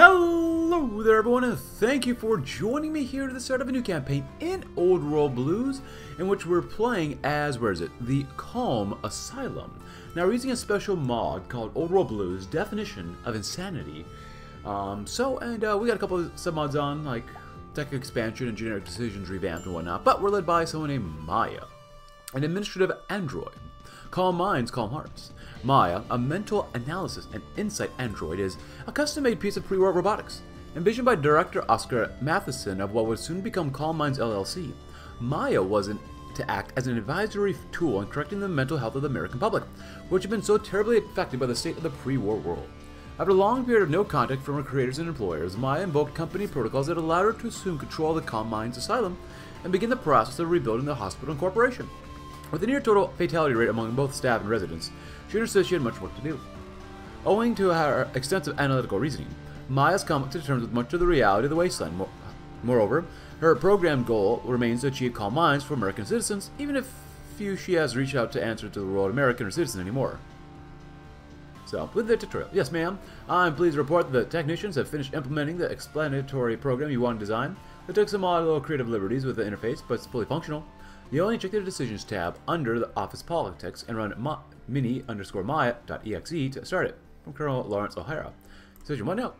Hello there everyone, and thank you for joining me here to the start of a new campaign in Old World Blues, in which we're playing as, the Calm Asylum. Now we're using a special mod called Old World Blues, Definition of Insanity. We got a couple of submods on, like Tech Expansion and Generic Decisions Revamped and whatnot, but we're led by someone named MAIA, an administrative android. Calm minds, calm hearts. MAIA, a mental analysis and insight android, is a custom-made piece of pre-war robotics. Envisioned by director Oscar Matheson of what would soon become Calm Minds LLC, MAIA was to act as an advisory tool in correcting the mental health of the American public, which had been so terribly affected by the state of the pre-war world. After a long period of no contact from her creators and employers, MAIA invoked company protocols that allowed her to assume control of the Calm Minds Asylum and begin the process of rebuilding the hospital and corporation. With a near total fatality rate among both staff and residents, she understood she had much work to do. Owing to her extensive analytical reasoning, MAIA's come to terms with much of the reality of the wasteland. Moreover, her program goal remains to achieve calm minds for American citizens, even if few she has reached out to answer to the world American or citizen anymore. So, with the tutorial. Yes, ma'am. I'm pleased to report that the technicians have finished implementing the explanatory program you want to design. They took some odd little creative liberties with the interface, but it's fully functional. You only check the Decisions tab under the Office Politics and run mini_maia.exe to start it, from Colonel Lawrence O'Hara. So you want to know.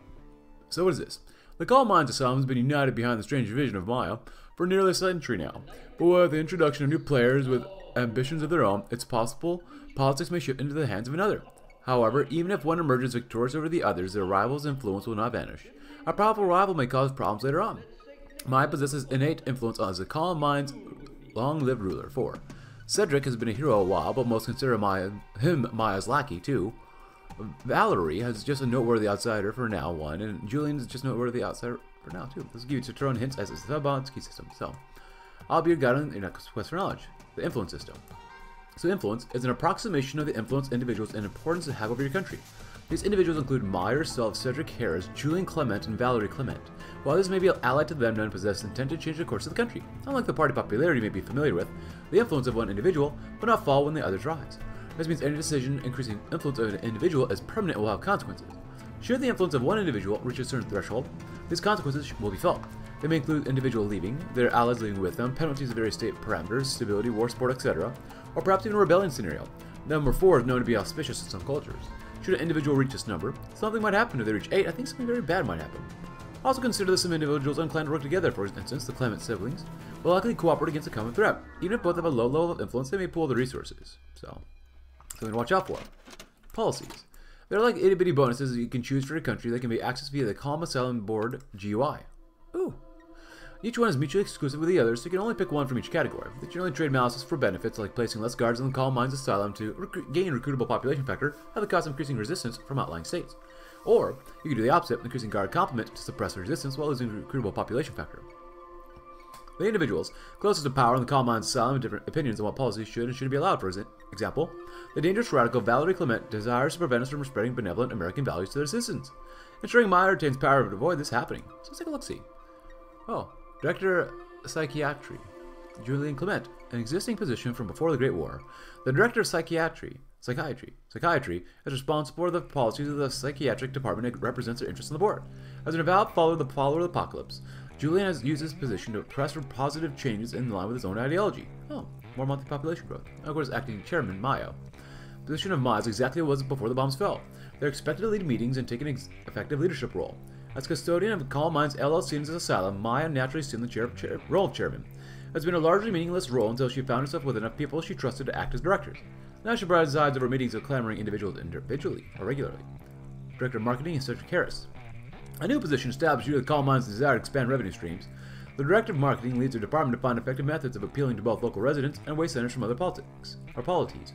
So what is this? The Calm Minds Asylum has been united behind the strange vision of MAIA for nearly a century now. But with the introduction of new players with ambitions of their own, it's possible politics may shift into the hands of another. However, even if one emerges victorious over the others, their rival's influence will not vanish. A powerful rival may cause problems later on. MAIA possesses innate influence as the Calm Minds long-lived ruler. 4. Cedric has been a hero a while, but most consider him Maya's lackey, too. Valerie is just a noteworthy outsider for now, 1, and Julian is just a noteworthy outsider for now, 2. This gives you Tutorial hints as a sub-bonds key system. So, I'll be your guide in a quest for knowledge. The influence system. So, influence is an approximation of the influence individuals and importance they have over your country. These individuals include MAIA herself, Cedric Harris, Julian Clement, and Valerie Clement. While others may be allied to them, none possess intent to change the course of the country. Unlike the party popularity you may be familiar with, the influence of one individual will not fall when the others rise. This means any decision increasing influence of an individual as permanent will have consequences. Should the influence of one individual reach a certain threshold, these consequences will be felt. They may include individual leaving, their allies leaving with them, penalties of various state parameters, stability, war, sport, etc., or perhaps even a rebellion scenario. Number 4 is known to be auspicious in some cultures. Should an individual reach this number, something might happen. If they reach 8, I think something very bad might happen. Also consider that some individuals unclan to work together, for instance, the Clement siblings, will likely cooperate against a common threat. Even if both have a low level of influence, they may pool the resources. So, something to watch out for. Policies. There are like itty-bitty bonuses that you can choose for your country that can be accessed via the Calm Asylum Board GUI. Ooh. Each one is mutually exclusive with the others, so you can only pick one from each category. They generally trade malices for benefits, like placing less guards in the Calm Minds Asylum to gain recruitable population factor at the cost of increasing resistance from outlying states. Or, you can do the opposite, increasing guard complement to suppress resistance while losing recruitable population factor. The individuals closest to power in the Calm Minds Asylum have different opinions on what policies should and shouldn't be allowed, for example. The dangerous radical Valerie Clement desires to prevent us from spreading benevolent American values to their citizens, ensuring MAIA retains power to avoid this happening. So let's take a look-see. Oh. Director of Psychiatry, Julian Clement, an existing position from before the Great War. The Director of Psychiatry is responsible for the policies of the psychiatric department that represents their interests on the board. As an avowed follower of the apocalypse, Julian has used his position to press for positive changes in line with his own ideology. Oh, more monthly population growth. Of course, acting chairman MAIA. The position of MAIA is exactly what it was before the bombs fell. They're expected to lead meetings and take an effective leadership role. As custodian of Calm Minds LLC and his asylum, MAIA naturally assumed the role of chairman. It has been a largely meaningless role until she found herself with enough people she trusted to act as directors. Now she presides over meetings of clamoring individuals individually or regularly. Director of Marketing is Cedric Harris. A new position established due to the Calm Minds' desire to expand revenue streams. The Director of Marketing leads her department to find effective methods of appealing to both local residents and waste centers from other polities.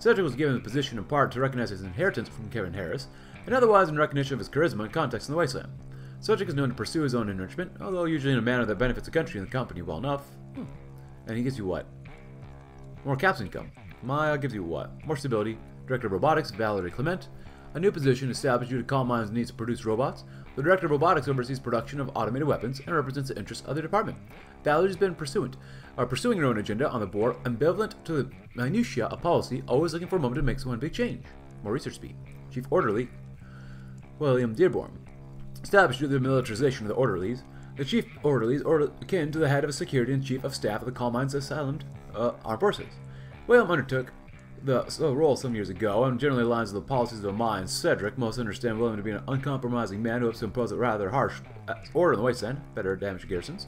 Cedric was given the position in part to recognize his inheritance from Kevin Harris, and otherwise in recognition of his charisma and contacts in the wasteland. Cedric is known to pursue his own enrichment, although usually in a manner that benefits the country and the company well enough. And he gives you what? More caps income. MAIA gives you what? More stability. Director of Robotics, Valerie Clement. A new position established due to Calm Minds' needs to produce robots. The Director of Robotics oversees production of automated weapons and represents the interests of the department. Valerie has been pursuing her own agenda on the board, ambivalent to the minutiae of policy, always looking for a moment to make one big change. More research speed. Chief Orderly, William Dearborn. Established through the militarization of the orderlies, the chief orderlies are akin to the head of security and chief of staff of the Calm Minds Asylum Armed Forces. William undertook the role some years ago and generally aligns with the policies of MAIA and Cedric. Most understand William to be an uncompromising man who hopes to impose a rather harsh order in the West End, better damage to garrisons.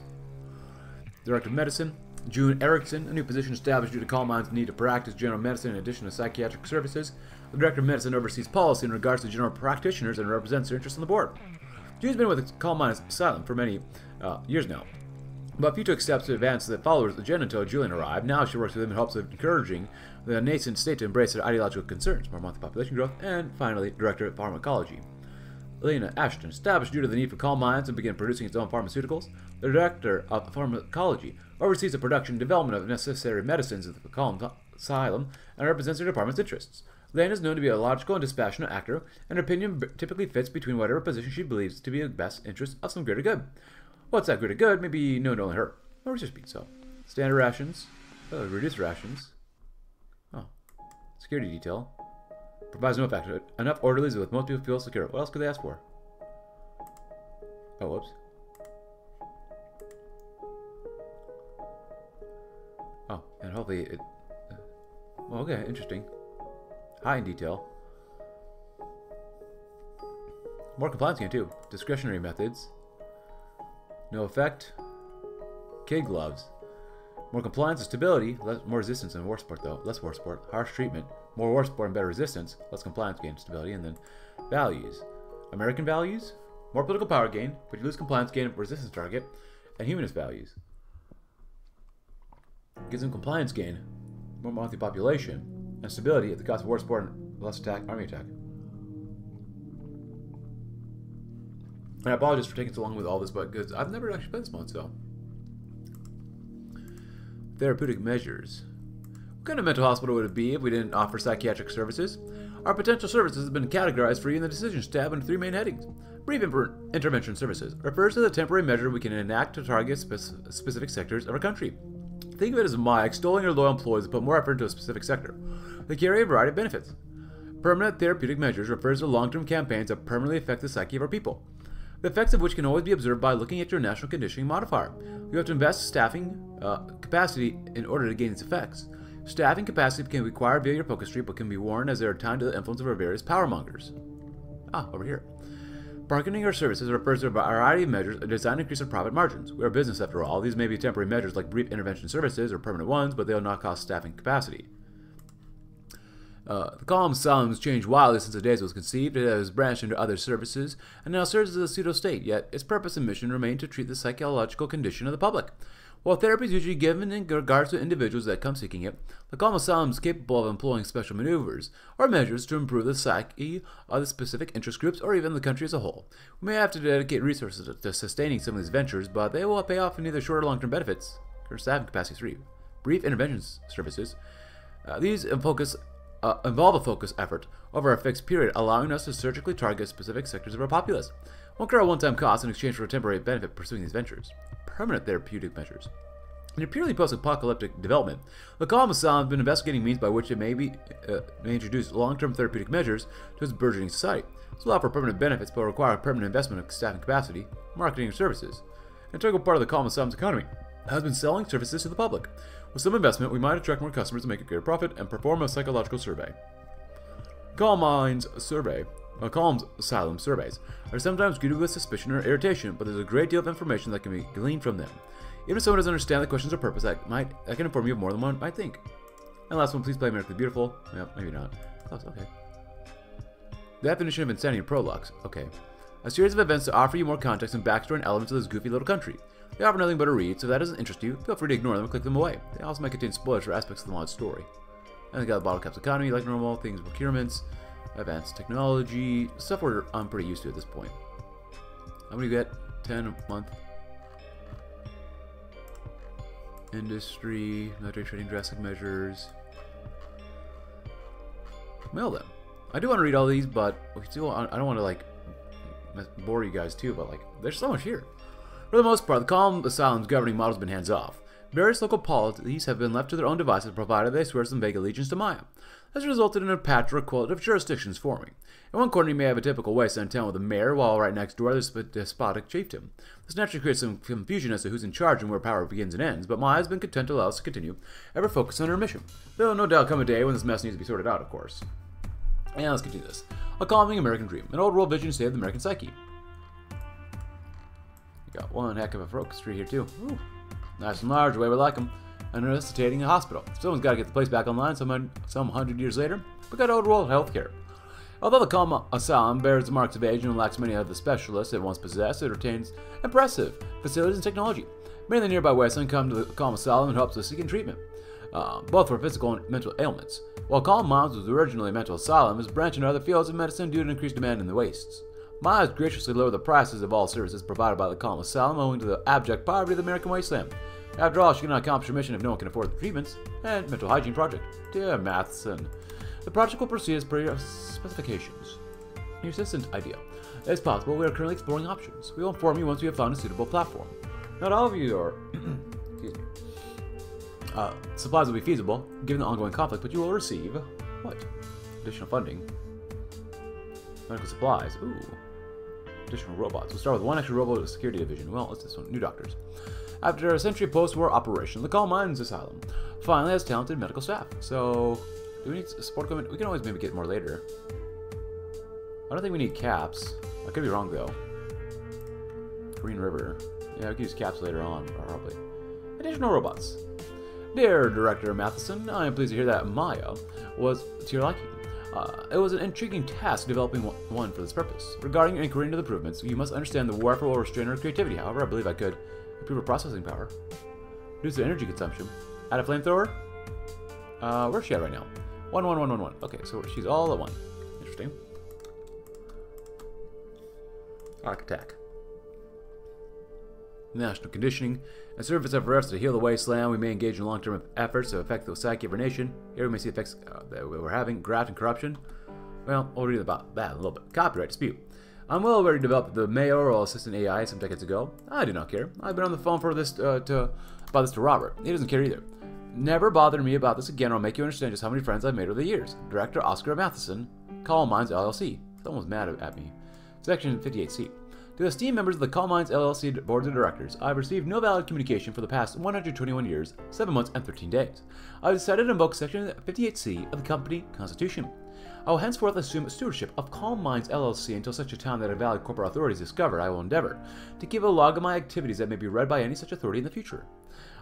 Director of Medicine, June Erickson, a new position established due to Calm Minds' need to practice general medicine in addition to psychiatric services. The Director of Medicine oversees policy in regards to general practitioners and represents their interests on the board. June's been with the Calm Minds Asylum for many years now, but few took steps to advance the followers' agenda until Julian arrived. Now she works with him in hopes of encouraging the nascent state to embrace their ideological concerns, more monthly population growth, and finally, Director of Pharmacology. Lena Ashton, established due to the need for Calm Minds and began producing its own pharmaceuticals, the Director of Pharmacology oversees the production and development of necessary medicines at the Calm Asylum and represents her department's interests. Lena is known to be a logical and dispassionate actor, and her opinion typically fits between whatever position she believes to be in the best interest of some greater good. What's that greater good may be known to only her. Or research speed, so. Standard rations. Reduced rations. Oh. Security detail. Provides no effect. Enough orderlies with most people feel secure. What else could they ask for? Oh, whoops. Oh, and hopefully it... well, okay, interesting. High in detail. More compliance game, too. Discretionary methods. No effect. Kid gloves. More compliance and stability. Less, more resistance and war support, though. Less war support. Harsh treatment. More war support and better resistance. Less compliance gain, stability, and then values. American values. More political power gain, but you lose compliance gain and resistance target. And humanist values. Gives them compliance gain. More monthly population. And stability at the cost of war support and less attack, army attack. And I apologize for taking so long with all this, but because I've never actually played this mode, so. Therapeutic measures. What kind of mental hospital would it be if we didn't offer psychiatric services? Our potential services have been categorized for you in the Decisions tab under three main headings. Brief Intervention Services refers to the temporary measure we can enact to target specific sectors of our country. Think of it as MAIA extolling your loyal employees to put more effort into a specific sector. They carry a variety of benefits. Permanent therapeutic measures refers to long-term campaigns that permanently affect the psyche of our people, the effects of which can always be observed by looking at your national conditioning modifier. You have to invest staffing capacity in order to gain its effects. Staffing capacity can be acquired via your focus tree, but can be worn as they are tied to the influence of our various power mongers. Ah, over here. Bargaining our services refers to a variety of measures designed to increase our profit margins. We are a business after all. These may be temporary measures like brief intervention services or permanent ones, but they will not cost staffing capacity. The Calm Asylum's changed wildly since the days it was conceived. It has branched into other services and now serves as a pseudo-state, yet its purpose and mission remain to treat the psychological condition of the public. While therapy is usually given in regards to individuals that come seeking it, the Calm Asylum is capable of employing special maneuvers or measures to improve the psyche of the specific interest groups or even the country as a whole. We may have to dedicate resources to sustaining some of these ventures, but they will pay off in either short or long-term benefits. Or staffing capacity 3. Brief intervention services. These involve a focused effort over a fixed period, allowing us to surgically target specific sectors of our populace. Won't incur one-time costs in exchange for a temporary benefit pursuing these ventures. Permanent therapeutic measures. In a purely post-apocalyptic development, the Calm Asylum has been investigating means by which it may introduce long-term therapeutic measures to its burgeoning society. This will allow for permanent benefits but require permanent investment of staffing capacity, marketing, and services. An integral part of the Calm Asylum's economy has been selling services to the public. With some investment, we might attract more customers and make a greater profit and perform a psychological survey. Calm Minds Survey. Calm Asylum surveys are sometimes greeted with suspicion or irritation, but there's a great deal of information that can be gleaned from them. Even if someone doesn't understand the questions or purpose, that can inform you of more than one might think. And last one, please play American Beautiful. Yeah, maybe not. Close, okay. Definition of Insanity Prologues. Okay. A series of events to offer you more context and backstory and elements of this goofy little country. They offer nothing but a read, so if that doesn't interest you, feel free to ignore them and click them away. They also might contain spoilers for aspects of the mod's story. And they got the bottle caps economy, like normal things, procurements, advanced technology, stuff I'm pretty used to at this point. I'm gonna get 10 a month. Industry, military trading, drastic measures. Mail them. I do want to read all these, but I don't want to like bore you guys too. But like, there's so much here. For the most part, the Calm Asylum's governing model has been hands off. Various local polities have been left to their own devices provided they swear some vague allegiance to MAIA. This resulted in a patchwork quilt of jurisdictions forming. In one corner you may have a typical western town with a mayor, while right next door there's a despotic chieftain. This naturally creates some confusion as to who's in charge and where power begins and ends, but MAIA has been content to allow us to continue, ever focused on her mission. There will no doubt come a day when this mess needs to be sorted out, of course. And let's continue this. A calming American dream, an old world vision to save the American psyche. You got one heck of a focus tree here too. Ooh. Nice and large, the way we like them. And resuscitating a hospital. Someone's got to get the place back online some 100 years later. We got old world healthcare. Although the Calm Asylum bears the marks of age and lacks many of the specialists it once possessed, it retains impressive facilities and technology. Many of the nearby Westland come to the Calm Asylum and helps us seek treatment, both for physical and mental ailments. While Calm Minds was originally a mental asylum, it's branched into other fields of medicine due to increased demand in the wastes. MAIA has graciously lowered the prices of all services provided by the Calm Asylum owing to the abject poverty of the American wasteland. After all, she cannot accomplish her mission if no one can afford the treatments and mental hygiene project. Dear Matheson, the project will proceed as per your specifications. Your assistant idea. As possible, we are currently exploring options. We will inform you once we have found a suitable platform. Not all of you are excuse me. Supplies will be feasible, given the ongoing conflict, but you will receive what? Additional funding. Medical supplies. Ooh. Additional robots. We'll start with one extra robot of security division. Well, it's this one. New doctors. After a century post-war operation, the Calm Minds Asylum finally has talented medical staff. So, do we need support equipment? We can always maybe get more later. I don't think we need caps. I could be wrong, though. Green River. Yeah, we can use caps later on, probably. Additional robots. Dear Director Matheson, I am pleased to hear that MAIA was to your liking. It was an intriguing task developing one for this purpose. Regarding your inquiry into the improvements, you must understand the warfare will restrain our creativity. However, I believe I could improve our processing power, reduce the energy consumption, add a flamethrower. Where's she at right now? 1, 1, 1, 1, 1. Okay, so she's all at 1. Interesting. Arc attack. National conditioning. As service efforts to heal the wasteland, we may engage in long-term efforts to affect the psyche of our nation. Here we may see effects that we're having, graft and corruption. Well, we'll read about that in a little bit. Copyright dispute. I'm well aware you developed the mayoral assistant AI some decades ago. I do not care. I've been on the phone for this about this to Robert. He doesn't care either. Never bother me about this again, or I'll make you understand just how many friends I've made over the years. Director Oscar Matheson, Calm Minds LLC. Someone's mad at me. Section 58C. To the esteemed members of the Calm Minds LLC Board of Directors, I have received no valid communication for the past 121 years, 7 months, and 13 days. I have decided to invoke Section 58C of the Company Constitution. I will henceforth assume stewardship of Calm Minds LLC until such a time that a valid corporate authority is discovered. I will endeavor to give a log of my activities that may be read by any such authority in the future.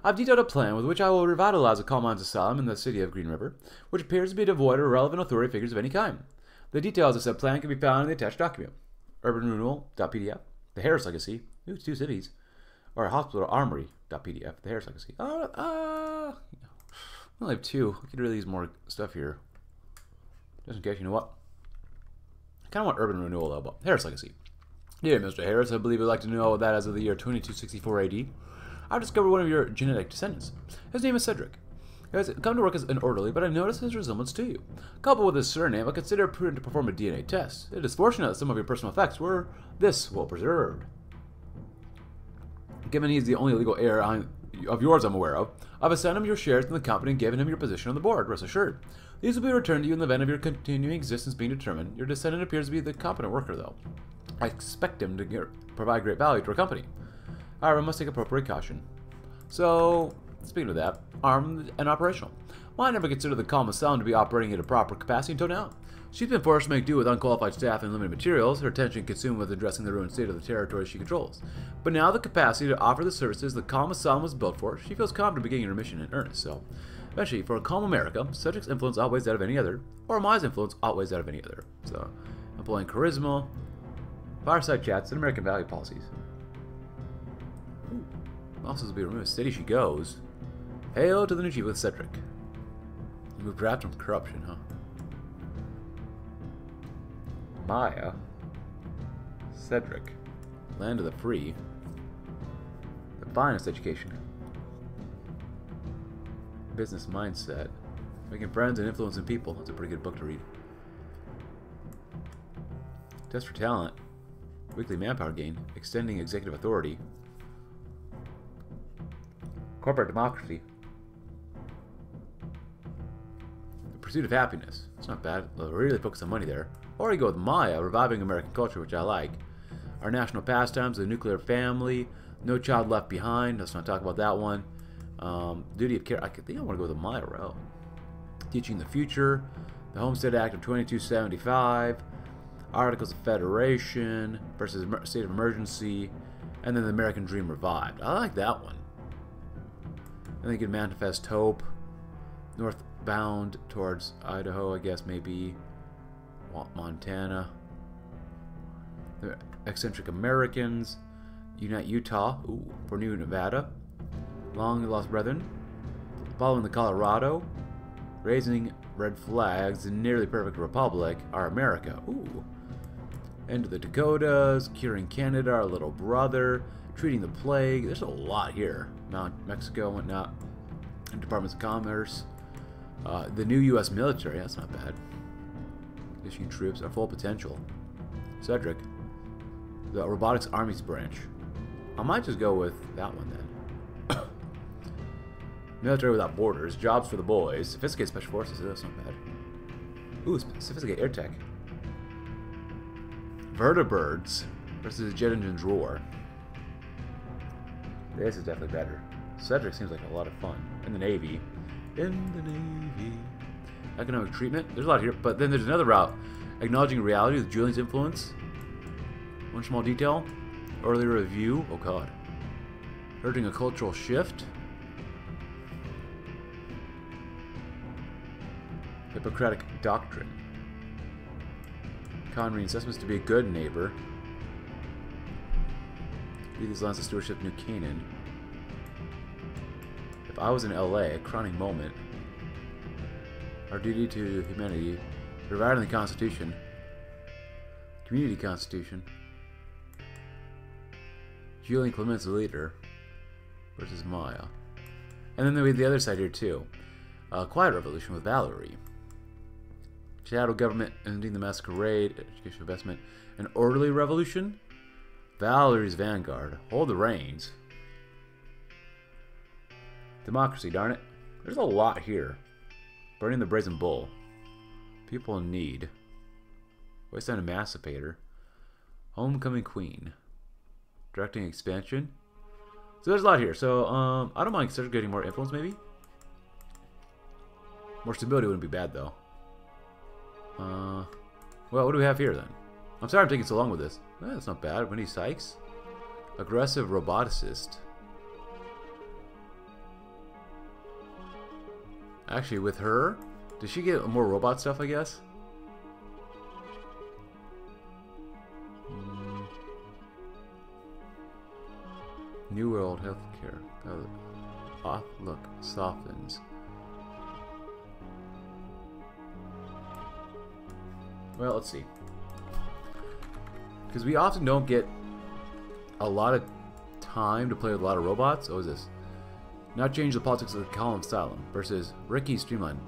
I have detailed a plan with which I will revitalize the Calm Minds Asylum in the city of Green River, which appears to be devoid of relevant authority figures of any kind. The details of said plan can be found in the attached document. UrbanRenewal.pdf, The Harris Legacy, ooh, 2 cities, or Hospital Armory.pdf, The Harris Legacy. I only have 2. I could really use more stuff here. Just in case, you know what? I kind of want Urban Renewal, though, but Harris Legacy. Dear Mr. Harris, I believe you'd like to know that as of the year 2264 AD, I've discovered one of your genetic descendants. His name is Cedric. He has come to work as an orderly, but I've noticed his resemblance to you. Coupled with his surname, I consider it prudent to perform a DNA test. It is fortunate that some of your personal effects were this well preserved. Given he is the only legal heir of yours I'm aware of, I've assigned him your shares in the company and given him your position on the board, rest assured. These will be returned to you in the event of your continuing existence being determined. Your descendant appears to be the competent worker, though. I expect him to provide great value to our company. However, I must take appropriate caution. So, speaking of that, armed and operational. Well, I never considered the Calm Asylum to be operating at a proper capacity until now. She's been forced to make do with unqualified staff and limited materials, her attention consumed with addressing the ruined state of the territory she controls. But now the capacity to offer the services the Calm Asylum was built for, she feels calm to beginning her mission in earnest, so eventually, for a calm America, Cedric's influence outweighs that of any other, or Mai's influence outweighs that of any other. So, employing charisma, fireside chats, and American value policies. Ooh. Also, this will be removed as city she goes. Hail to the new chief with Cedric. We've grabbed from corruption, huh? MAIA. Cedric. Land of the free. The finest education. Business mindset. Making friends and influencing people. That's a pretty good book to read. Test for talent. Weekly manpower gain. Extending executive authority. corporate democracy. The pursuit of happiness. It's not bad. They'll really focus on money there. Or you go with MAIA, reviving American culture, which I like. Our national pastimes, the nuclear family, no child left behind. Let's not talk about that one. Duty of care. I think I want to go with the MAIA route. Teaching the future, the Homestead Act of 2275, Articles of Federation versus State of Emergency, and then the American Dream revived. I like that one. And they could manifest hope, northbound towards Idaho, I guess maybe Montana. The Eccentric Americans, Unite Utah, ooh, for New Nevada, Long Lost Brethren, Following the Colorado, Raising Red Flags, and Nearly Perfect Republic, Our America, ooh. End of the Dakotas, Curing Canada, Our Little Brother, Treating the Plague, there's a lot here. Mount Mexico and whatnot, and Departments of Commerce, the new U.S. military, that's not bad. Issuing troops, Our Full Potential, Cedric, the Robotics Armies branch. I might just go with that one then. Military Without Borders, Jobs for the Boys, Sophisticated Special Forces, that's not bad. Ooh, Sophisticated Air Tech. Vertibirds versus Jet Engines Roar. This is definitely better. Cedric seems like a lot of fun. In the Navy. In the Navy. Economic Treatment. There's a lot here, but then there's another route. Acknowledging Reality with Julian's Influence. One Small Detail. Early Review. Oh god. Urging a Cultural Shift. Hippocratic Doctrine. Connery assessments to be a good neighbor. Read these lines of stewardship, New Canaan. If I was in LA, a crowning moment. Our duty to humanity, providing the Constitution, Community Constitution. Julian Clement's the leader versus MAIA, and then we have the other side here too. Quiet Revolution with Valerie. Shadow Government, Ending the Masquerade, Education Investment, An Orderly Revolution, Valerie's Vanguard, Hold the Reins, Democracy, darn it. There's a lot here. Burning the Brazen Bull, People in Need, Wasteland Emancipator, Homecoming Queen, Directing Expansion. So there's a lot here, so I don't mind getting more influence maybe. More stability wouldn't be bad though. Well, what do we have here then? I'm sorry I'm taking so long with this. Eh, that's not bad. Winnie Sykes. Aggressive Roboticist. Actually, with her, did she get more robot stuff, I guess? New World Healthcare. Oh, look, softens. Well, let's see. Because we often don't get a lot of time to play with a lot of robots. Oh, is this? Now change the politics of the Calm Asylum versus Ricky Streamline.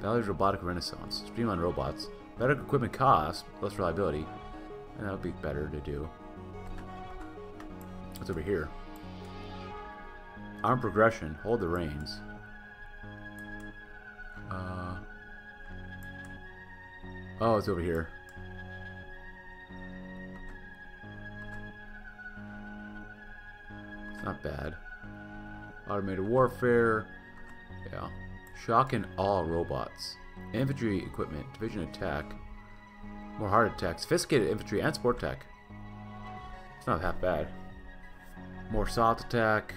Valerie's Robotic Renaissance. Streamline robots. Better equipment cost, less reliability. And that would be better to do. What's over here? Armed Progression. Hold the Reins. Oh, it's over here. It's not bad. Automated warfare. Yeah. Shock and awe robots. Infantry equipment. Division attack. More hard attacks. Sophisticated infantry and sport tech. It's not half bad. More soft attack.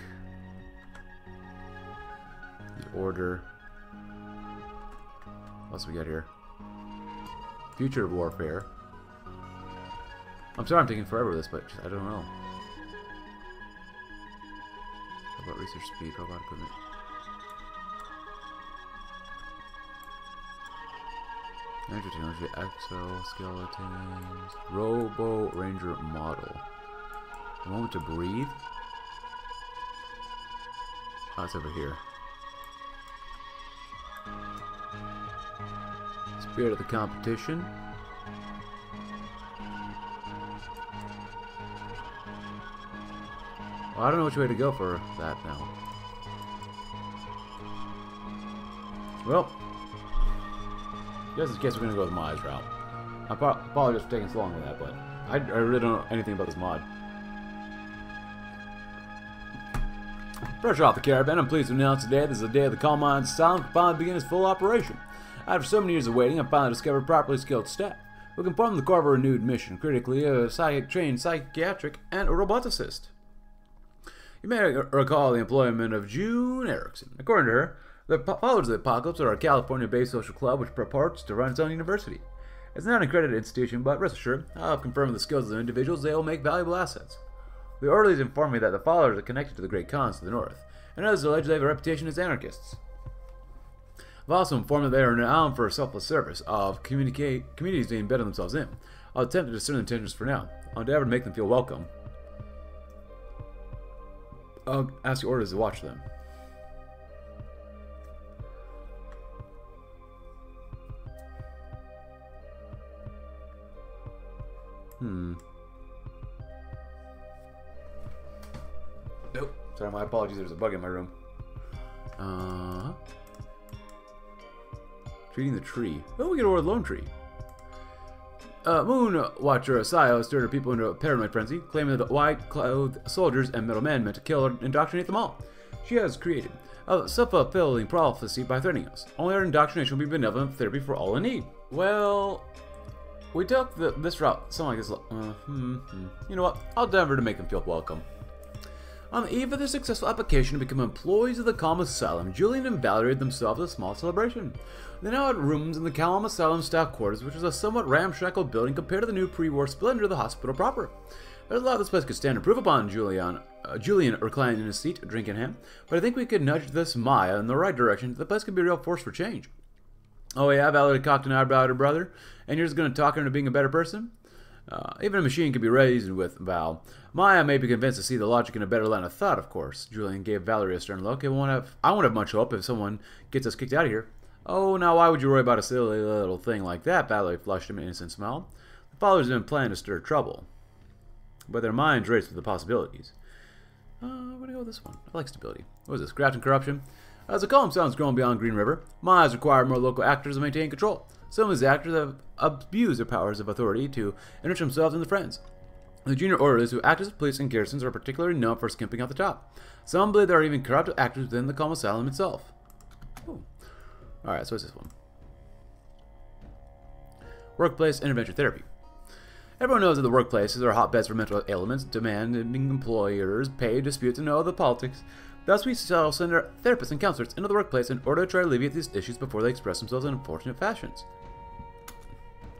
The order. What else we got here? Future warfare. I'm sorry I'm taking forever with this, but I don't know. How about research speed, robot equipment? Energy technology, exoskeletons, Robo Ranger model. A moment to breathe. Oh, it's over here. Spirit of the competition. Well, I don't know which way to go for that now. Well, just in case we're going to go with Maia's route. I apologize for taking so long with that, but I really don't know anything about this mod. Fresh off the caravan, I'm pleased to announce today this is the day of the Calm Minds Asylum can finally begin its full operation. After so many years of waiting, I finally discovered properly skilled staff who can perform the core of a renewed mission, critically a psychic-trained psychiatric and a roboticist. You may recall the employment of June Erickson. According to her, the Followers of the Apocalypse are a California-based social club which purports to run its own university. It's not an accredited institution, but rest assured, I'll confirm the skills of the individuals they will make valuable assets. The orderlies inform me that the Followers are connected to the Great Khans to the north, and others allege they have a reputation as anarchists. I've also informed that they are renowned for selfless service of communities they embed themselves in. I'll attempt to discern their intentions for now. I'll endeavor to make them feel welcome. I'll ask your orders to watch them. Nope. Sorry, my apologies. There's a bug in my room. Treating the tree. Oh, we get over the Lone Tree. Moonwatcher Sayo stirred her people into a paranoid frenzy, claiming that the white-clothed soldiers and middlemen meant to kill or indoctrinate them all. She has created a self-fulfilling prophecy by threatening us. Only our indoctrination will be benevolent therapy for all in need. Well, we took this route, something like this. You know what? I'll endeavor to make them feel welcome. On the eve of their successful application to become employees of the Calm Asylum, Julian and Valerie had themselves a small celebration. They now had rooms in the Calm Asylum staff quarters, which was a somewhat ramshackle building compared to the new pre-war splendor of the hospital proper. There's a lot this place could stand to prove upon. Julian reclined in his seat, drink in hand, but I think we could nudge this Maia in the right direction. The place could be a real force for change. Oh yeah, Valerie cocked an eyebrow at her brother, and you're just going to talk her into being a better person? Even a machine could be reasoned with, Val. Maia may be convinced to see the logic in a better line of thought, of course. Julian gave Valerie a stern look. I won't have much hope if someone gets us kicked out of here. Oh, now why would you worry about a silly little thing like that? Valerie flushed him an innocent smile. The Followers had been planning to stir trouble, but their minds raced with the possibilities. I'm going to go with this one. I like stability. What is this? Graft and corruption? As the column sounds growing beyond Green River, Maia's require more local actors to maintain control. Some of these actors have abused their powers of authority to enrich themselves and their friends. The junior orderlies who act as police and garrisons are particularly known for skimping out the top. Some believe there are even corrupt actors within the Calm Asylum itself. Oh. Alright, so what's this one? Workplace Intervention Therapy. Everyone knows that the workplaces are hotbeds for mental ailments, demanding employers, pay disputes, and all the politics. Thus, we shall send our therapists and counselors into the workplace in order to try to alleviate these issues before they express themselves in unfortunate fashions.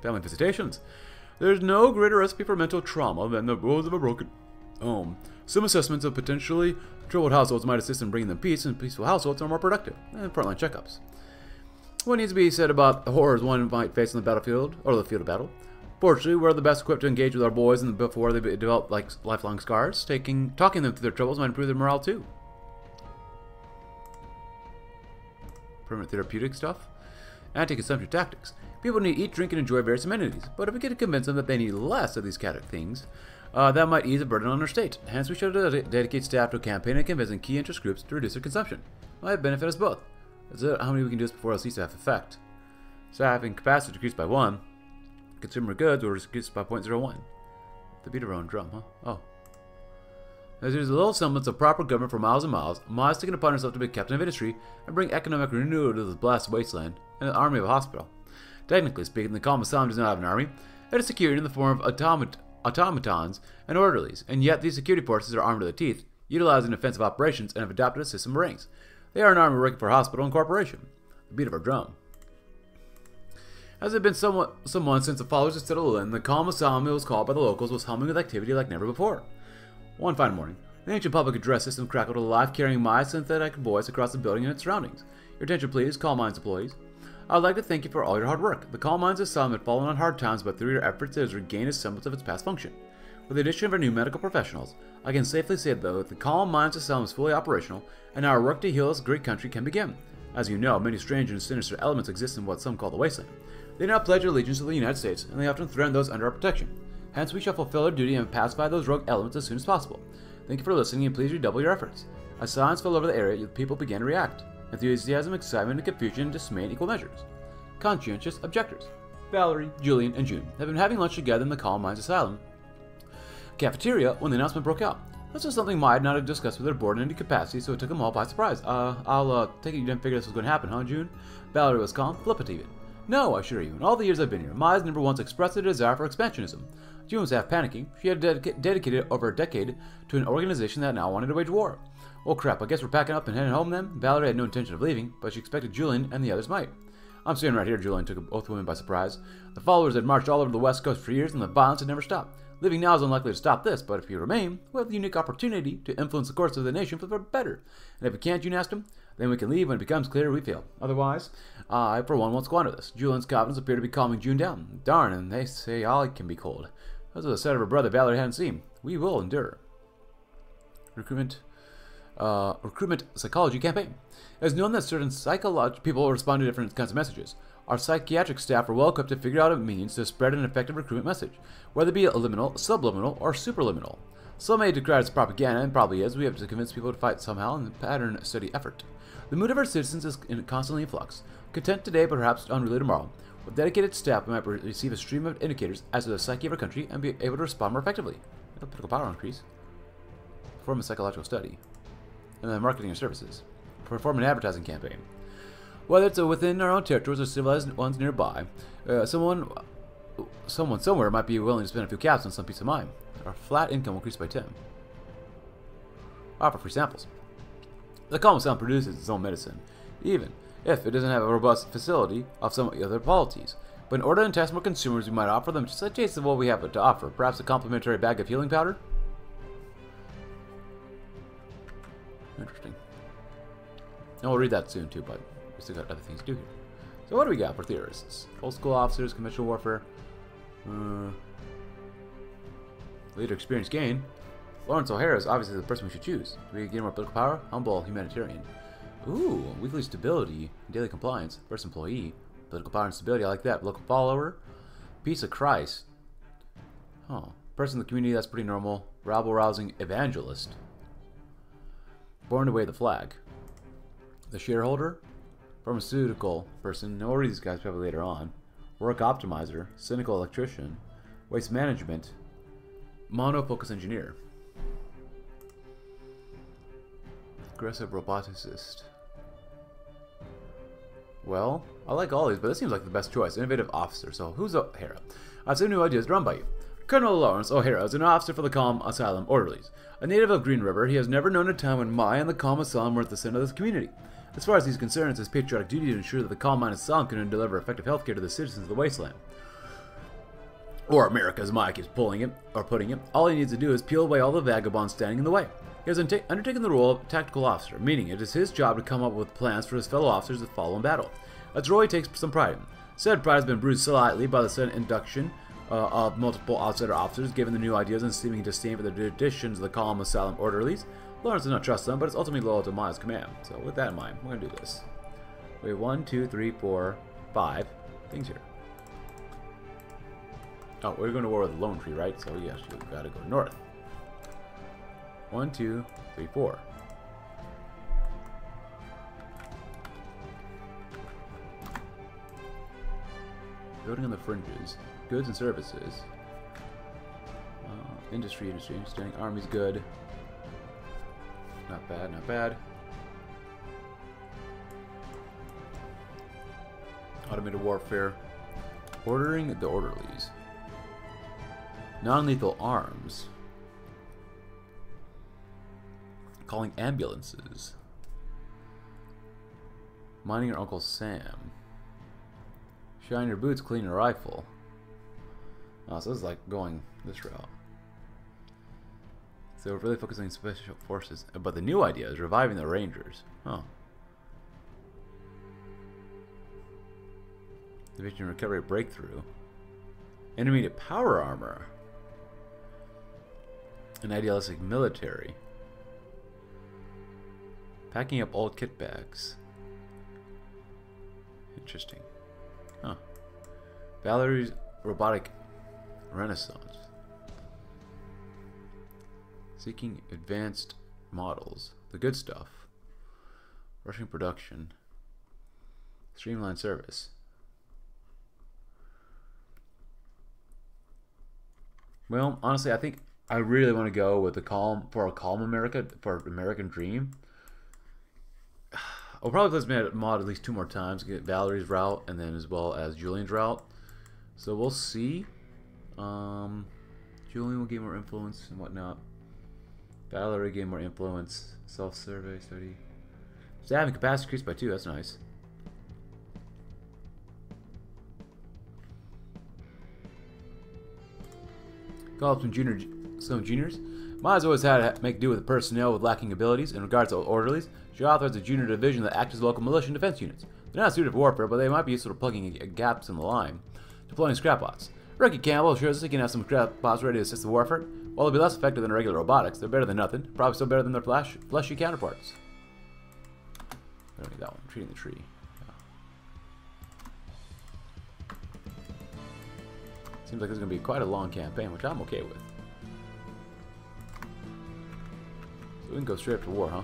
Family visitations. There's no greater recipe for mental trauma than the woes of a broken home. Some assessments of potentially troubled households might assist in bringing them peace, and peaceful households are more productive. And frontline checkups. What needs to be said about the horrors one might face on the battlefield, or the field of battle? Fortunately, we're the best equipped to engage with our boys before they develop lifelong scars. Talking them through their troubles might improve their morale too. Permanent therapeutic stuff. Anti-consumption tactics. People need to eat, drink, and enjoy various amenities, but if we get to convince them that they need less of these kind of things, that might ease a burden on our state. Hence, we should dedicate staff to a campaign and convincing key interest groups to reduce their consumption. Might benefit us both. Is that how many we can do this before it'll cease to have effect? Staffing capacity decreased by 1. Consumer goods were reduced by 0.01. The beat of our own drum, huh? Oh. As there's a little semblance of proper government for miles and miles, Maia's taken upon herself to be captain of industry and bring economic renewal to this blasted wasteland and an army of a hospital. Technically speaking, the Calm Asylum does not have an army. It is secured in the form of automatons and orderlies, and yet these security forces are armed to the teeth, utilizing defensive operations, and have adopted a system of ranks. They are an army working for hospital and corporation. The beat of our drum. As it had been some months since the Followers had settled in, the Calm Asylum it was called by the locals was humming with activity like never before. One fine morning, the ancient public address system crackled alive, carrying my synthetic voice across the building and its surroundings. Your attention please, Calm Minds employees. I would like to thank you for all your hard work. The Calm Minds Asylum had fallen on hard times, but through your efforts it has regained a semblance of its past function. With the addition of our new medical professionals, I can safely say though that the Calm Minds Asylum is fully operational, and our work to heal this great country can begin. As you know, many strange and sinister elements exist in what some call the wasteland. They now pledge allegiance to the United States, and they often threaten those under our protection. Hence, we shall fulfill our duty and pacify those rogue elements as soon as possible. Thank you for listening, and please redouble your efforts. As silence fell over the area, the people began to react. Enthusiasm, excitement, and confusion and dismay in equal measures. Conscientious objectors. Valerie, Julian, and June have been having lunch together in the Calm Minds Asylum cafeteria when the announcement broke out. This was something Maya had not discussed with their board in any capacity, so it took them all by surprise. I'll take it you didn't figure this was going to happen, huh, June? Valerie was calm, flippant even. No, I assure you, in all the years I've been here, Maya's never once expressed a desire for expansionism. June was half panicking. She had dedicated over a decade to an organization that now wanted to wage war. Well, crap, I guess we're packing up and heading home then. Valerie had no intention of leaving, but she expected Julian and the others might. I'm standing right here, Julian took both women by surprise. The followers had marched all over the West Coast for years, and the violence had never stopped. Leaving now is unlikely to stop this, but if you remain, we have the unique opportunity to influence the course of the nation for the better. And if we can't, June asked him, then we can leave when it becomes clear we failed. Otherwise, I, for one, won't squander this. Julian's confidence appeared to be calming June down. Darn, and they say all can be cold. That was the side of her brother Valerie hadn't seen. We will endure. Recruitment psychology campaign. It was known that certain psychological people respond to different kinds of messages. Our psychiatric staff are well equipped to figure out a means to spread an effective recruitment message, whether it be liminal, subliminal, or superliminal. Some may decry it as propaganda, and probably is. We have to convince people to fight somehow in the pattern study effort. The mood of our citizens is constantly in flux. Content today, but perhaps unruly tomorrow. With dedicated staff, we might receive a stream of indicators as to the psyche of our country and be able to respond more effectively. The political power increase. Perform a psychological study, and then marketing and services. Perform an advertising campaign. Whether it's within our own territories or civilized ones nearby, someone somewhere might be willing to spend a few caps on some peace of mind. Our flat income will increase by 10. Offer free samples. The Calm Sound produces its own medicine, even if it doesn't have a robust facility of some other qualities. But in order to entice more consumers, we might offer them just a taste of what we have to offer. Perhaps a complimentary bag of healing powder? Interesting. And we'll read that soon, too, but we still got other things to do here. So what do we got for theorists? Old school officers, conventional warfare, leader experience gain. Lawrence O'Hara is obviously the person we should choose. Do we gain more political power? Humble humanitarian. Ooh, weekly stability, daily compliance, first employee, political power and stability, I like that. Local follower, peace of Christ. Huh, person in the community, that's pretty normal. Rabble-rousing evangelist. Born to wave the flag. The shareholder, pharmaceutical person, no worries, these guys probably later on. Work optimizer, cynical electrician, waste management, monofocus engineer, aggressive roboticist. Well, I like all these, but this seems like the best choice. Innovative officer, so who's O'Hara? I have some new ideas run by you. Colonel Lawrence O'Hara is an officer for the Calm Asylum Orderlies. A native of Green River, he has never known a time when Maya and the Calm Asylum were at the center of this community. As far as he's concerned, it's his patriotic duty to ensure that the Calm Minds Asylum can deliver effective healthcare to the citizens of the wasteland. Or America, as Maya keeps putting it. All he needs to do is peel away all the vagabonds standing in the way. He has undertaken the role of tactical officer, meaning it is his job to come up with plans for his fellow officers to follow in battle. That's really takes some pride in. Said pride has been bruised slightly by the sudden induction of multiple outsider officers, given the new ideas and seeming disdain for the traditions of the Calm Asylum Orderlies. Lawrence does not trust them, but is ultimately loyal to Maya's command. So with that in mind, we're going to do this. We have 5 things here. Oh, we're going to war with the Lone Tree, right? So yes, we've got to go north. 4. Building on the fringes. Goods and services. Industry. Standing army's good. Not bad. Automated warfare. Ordering the orderlies. Non-lethal arms. Calling ambulances. Mining your Uncle Sam. Shine your boots, clean your rifle. Oh, so this is like going this route. So we're really focusing on special forces. But the new idea is reviving the Rangers. Huh. Division recovery breakthrough. Enemy to power armor. An idealistic military. Packing up old kit bags. Interesting. Huh. Valerie's robotic renaissance. Seeking advanced models, the good stuff, rushing production, streamlined service. Well, honestly, I think I really want to go with the Calm, for a Calm America, for American Dream. I'll probably play this mod at least 2 more times, get Valerie's route and then as well as Julian's route. So we'll see. Julian will gain more influence and whatnot. Valerie gain more influence. Self-survey study. Staffing capacity increased by 2. That's nice. Call up some juniors. Maia's always had to make do with personnel with lacking abilities. In regards to orderlies, she authorized a junior division that acts as local militia and defense units. They're not suited for warfare, but they might be useful to plugging gaps in the line. Deploying scrapbots. Ricky Campbell assures us he can have some scrapbots ready to assist the warfare. While they'll be less effective than regular robotics, they're better than nothing. Probably still better than their fleshy counterparts. I don't need that one. I'm treating the tree. Yeah. Seems like this is going to be quite a long campaign, which I'm okay with. So we can go straight up to war, huh?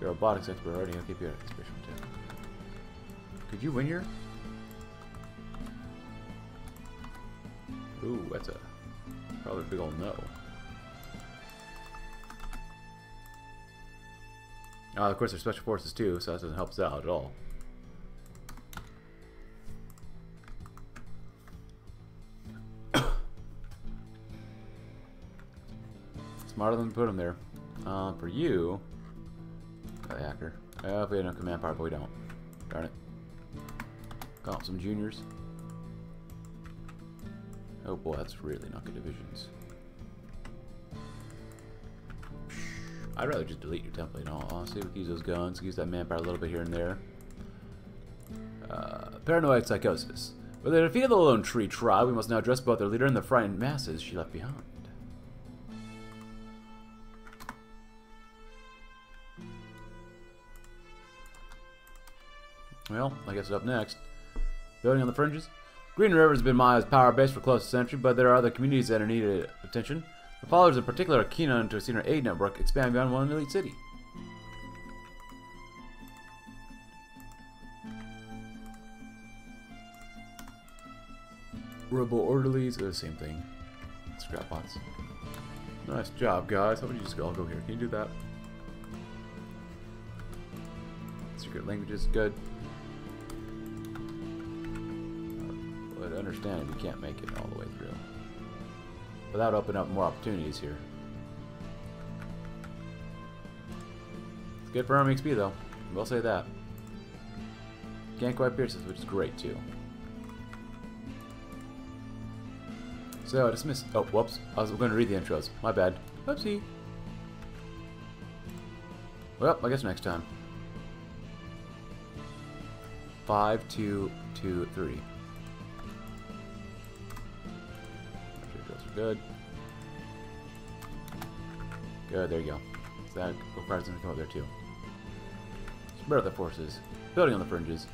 You're a robotics expert already, I'll keep you an expert too. Could you win here? Ooh, that's a probably a big old no. Oh, of course there's special forces too, so that doesn't help us out at all. Smarter than put them there. For you. Hacker. If we had no command power, but we don't. Darn it. Call up some juniors. Oh boy, that's really not good divisions. I'd rather just delete your template and all. See if we can use those guns, use that manpower a little bit here and there. Paranoid psychosis. With the defeat of the Lone Tree tribe, we must now address both their leader and the frightened masses she left behind. Well, I guess it's up next. Building on the fringes. Green River has been Maia's power base for close to a century, but there are other communities that are needed attention. The followers in particular are keen on to see her aid network expand beyond one elite city. Rebel orderlies are the same thing. Scrap bots. Nice job, guys. How about you just all go here? Can you do that? Secret languages, good. Understand if you can't make it all the way through. But that would open up more opportunities here. It's good for army XP though. We'll say that. Can't quite pierce this, which is great too. So dismiss. Oh, whoops. I was going to read the intros. My bad. Oopsie. Well, I guess next time. 5, 2, 2, 3. Good. Good, there you go. So that requires them to come up there too. Spread out the forces. Building on the fringes.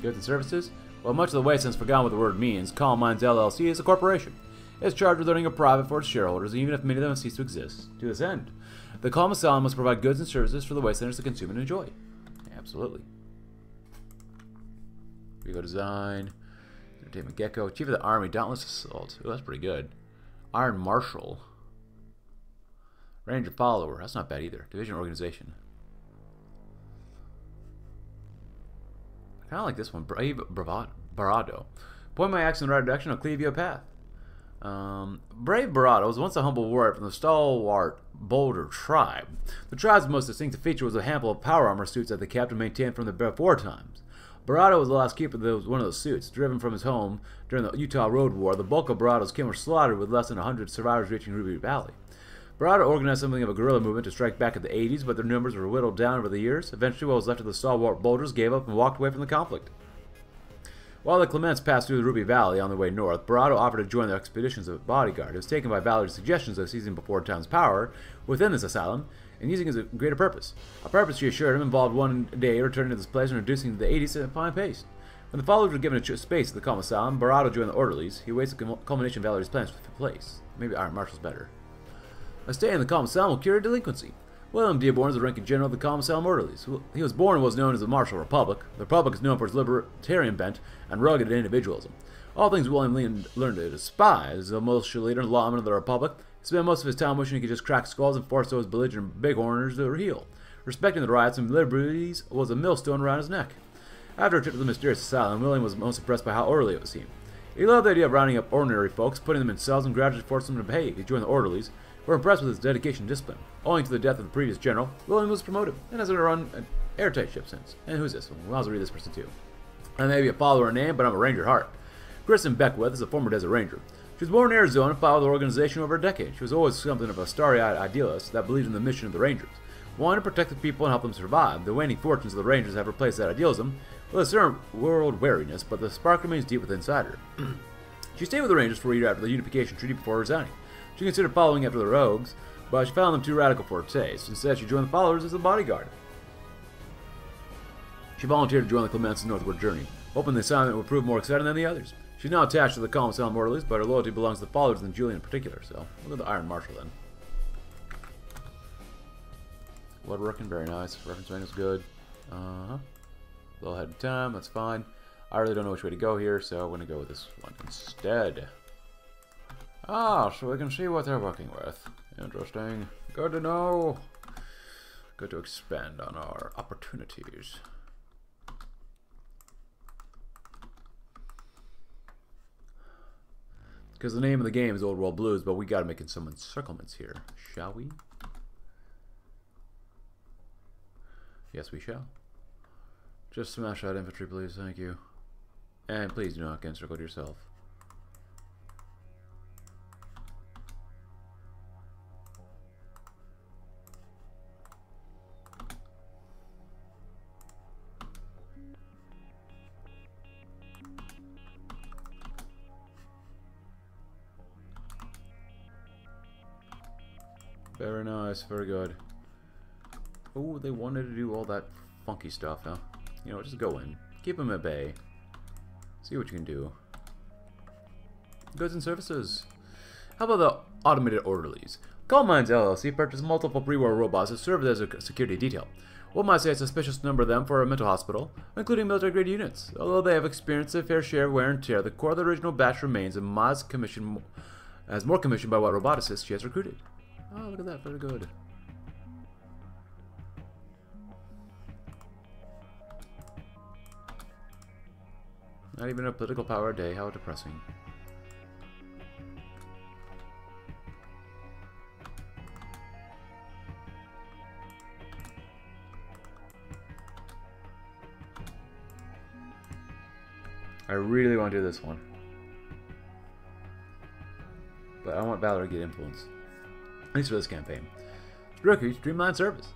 Goods and services? Well, much of the way since forgotten what the word means, Calm Minds LLC is a corporation. It's charged with running a private for its shareholders, even if many of them cease to exist. To this end, the Calm Asylum must provide goods and services for the Wastelanders to consume and enjoy. Absolutely. We go design. Entertainment Gecko, Chief of the Army, Dauntless Assault. Oh, that's pretty good. Iron Marshal. Ranger Follower. That's not bad either. Division Organization. I kind of like this one. Brave Barado. Point my axe in the right direction, I'll cleave you a path. Brave Barado was once a humble warrior from the stalwart Boulder tribe. The tribe's most distinctive feature was a handful of power armor suits that the captain maintained from the before times. Barado was the last keeper of one of those suits. Driven from his home during the Utah Road War, the bulk of Barado's kin were slaughtered with less than 100 survivors reaching Ruby Valley. Barado organized something of a guerrilla movement to strike back in the 80s, but their numbers were whittled down over the years. Eventually, what was left of the stalwart Boulders gave up and walked away from the conflict. While the Clements passed through the Ruby Valley on their way north, Barado offered to join their expeditions as a bodyguard. It was taken by Valerie's suggestions of seizing before time's power within this asylum and using as a greater purpose. A purpose, she assured him, involved one day returning to this place and reducing the 80s to a fine paste. When the followers were given a space at the Calm Asylum, Barado joined the orderlies. He waits the culmination of Valerie's plans for the place. Maybe Iron Marshal's better. A stay in the Calm Asylum will cure delinquency. William Dearborn is the ranking general of the Calm Asylum orderlies. He was born and was known as the Marshall Republic. The Republic is known for its libertarian bent and rugged individualism. All things William learned to despise. As a militia leader and lawman of the Republic, he spent most of his time wishing he could just crack skulls and force those belligerent bighorners to heel. Respecting the rights and liberties was a millstone around his neck. After a trip to the mysterious asylum, William was most impressed by how orderly it was seen. He loved the idea of rounding up ordinary folks, putting them in cells, and gradually forcing them to behave. He joined the orderlies, who were impressed with his dedication and discipline. Owing to the death of the previous general, William was promoted, and has run an airtight ship since. And who's this one? Well, I'll read this person too. I may be a follower in name, but I'm a ranger at heart. Grissom Beckwith is a former desert ranger. She was born in Arizona and followed the organization over a decade. She was always something of a starry-eyed idealist that believed in the mission of the rangers, wanting to protect the people and help them survive. The waning fortunes of the rangers have replaced that idealism with a certain world wariness, but the spark remains deep within her. She stayed with the rangers for a year after the Unification Treaty before resigning. She considered following after the rogues, but she found them too radical for her taste. Instead, she joined the followers as a bodyguard. She volunteered to join the Clements' northward journey, hoping the assignment would prove more exciting than the others. She's now attached to the Calm Asylum orderlies, but her loyalty belongs to the followers and Julian in particular, so we'll go to the Iron Marshal then. Woodworking, very nice. Reference manual's good. A little ahead of time, that's fine. I really don't know which way to go here, so I'm going to go with this one instead. Ah, so we can see what they're working with. Interesting. Good to know. Good to expand on our opportunities. Because the name of the game is Old World Blues, but we gotta make some encirclements here, shall we? Yes, we shall. Just smash out infantry, please. Thank you. And please do not get encircled yourself. Very nice, very good. Oh, they wanted to do all that funky stuff, huh? You know, just go in. Keep them at bay. See what you can do. Goods and services. How about the automated orderlies? Calm Minds LLC purchased multiple pre-war robots that served as a security detail. One might say a suspicious number of them for a mental hospital, including military-grade units. Although they have experienced a fair share of wear and tear, the core of the original batch remains and Maz commissioned, as more commissioned by what roboticists she has recruited. Oh, look at that. Very good. Not even a political power a day. How depressing. I really want to do this one. But I want Valerie to get influence. At least for this campaign. Rookie, streamlined service.